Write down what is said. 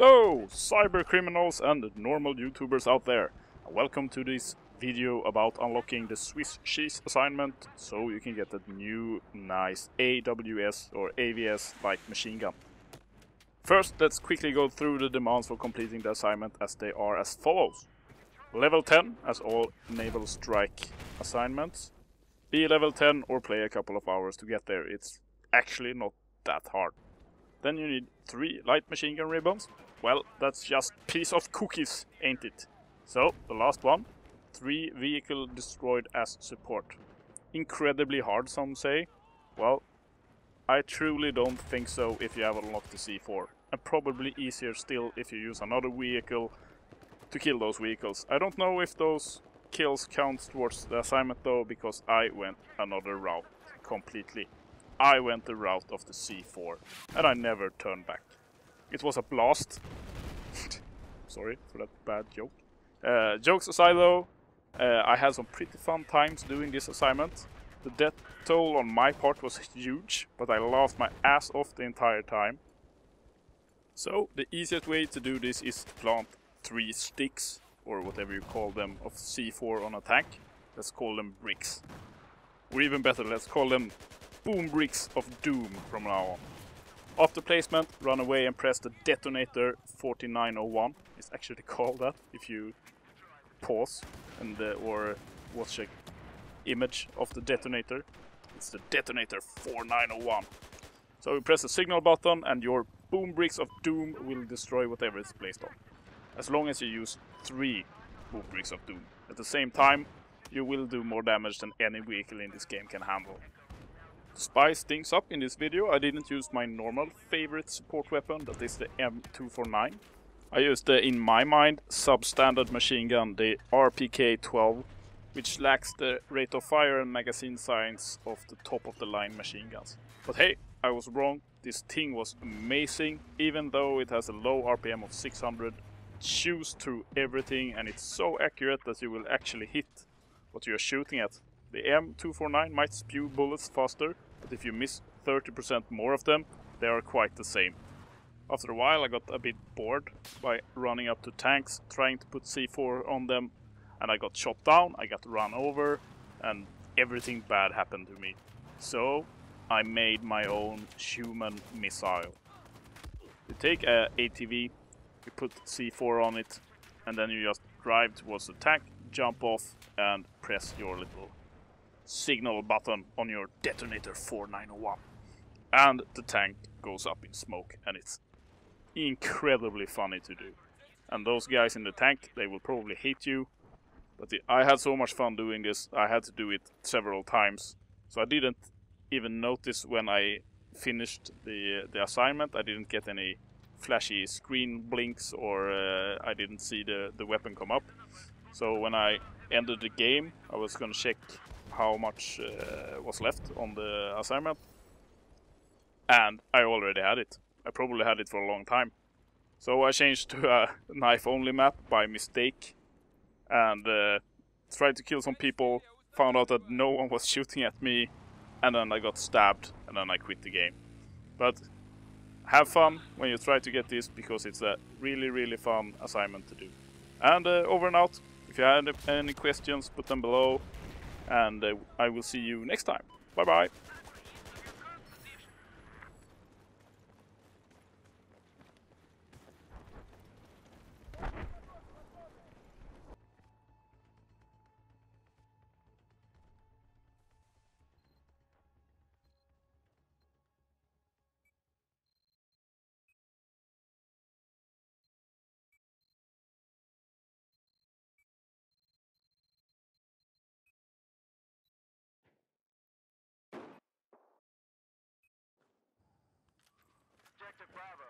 Hello, cyber criminals and normal YouTubers out there. Welcome to this video about unlocking the Swiss Cheese assignment so you can get that new nice AWS or AVS like machine gun. First, let's quickly go through the demands for completing the assignment, as they are as follows. Level 10, as all naval strike assignments. Be level 10 or play a couple of hours to get there. It's actually not that hard. Then you need 3 light machine gun ribbons. Well, that's just piece of cookies, ain't it? So, the last one, 3 vehicle destroyed as support. Incredibly hard, some say. Well, I truly don't think so if you have unlocked the C4. And probably easier still if you use another vehicle to kill those vehicles. I don't know if those kills count towards the assignment though, because I went another route completely. I went the route of the C4, and I never turned back. It was a blast. Sorry for that bad joke. Jokes aside though, I had some pretty fun times doing this assignment. The death toll on my part was huge, but I laughed my ass off the entire time. So, the easiest way to do this is to plant 3 sticks, or whatever you call them, of C4 on a tank. Let's call them bricks. Or even better, let's call them boom bricks of doom from now on. After placement, run away and press the detonator 4901. It's actually called that if you pause and or watch an image of the detonator. It's the detonator 4901. So you press the signal button and your boom bricks of doom will destroy whatever it's placed on. As long as you use 3 boom bricks of doom at the same time, you will do more damage than any vehicle in this game can handle. To spice things up in this video, I didn't use my normal favorite support weapon, that is the M249. I used the, in my mind, substandard machine gun, the RPK-12, which lacks the rate of fire and magazine science of the top-of-the-line machine guns. But hey, I was wrong. This thing was amazing, even though it has a low RPM of 600. Chews through everything, and it's so accurate that you will actually hit what you're shooting at. The M249 might spew bullets faster, but if you miss 30% more of them, they are quite the same. After a while I got a bit bored by running up to tanks, trying to put C4 on them, and I got shot down, I got run over, and everything bad happened to me. So I made my own human missile. You take a ATV, you put C4 on it, and then you just drive towards the tank, jump off, and press your little signal button on your detonator 4901, and the tank goes up in smoke, and it's incredibly funny to do. And those guys in the tank, they will probably hate you, but I had so much fun doing this. I had to do it several times, so I didn't even notice when I finished the assignment. I didn't get any flashy screen blinks, or I didn't see the weapon come up. So when I ended the game, I was gonna check how much was left on the assignment, and I already had it. I probably had it for a long time, so I changed to a knife only map by mistake, and tried to kill some people, found out that no one was shooting at me, and then I got stabbed, and then I quit the game. But have fun when you try to get this, because it's a really, really fun assignment to do. And over and out. If you had any questions, put them below. And I will see you next time. Bye bye. Bravo.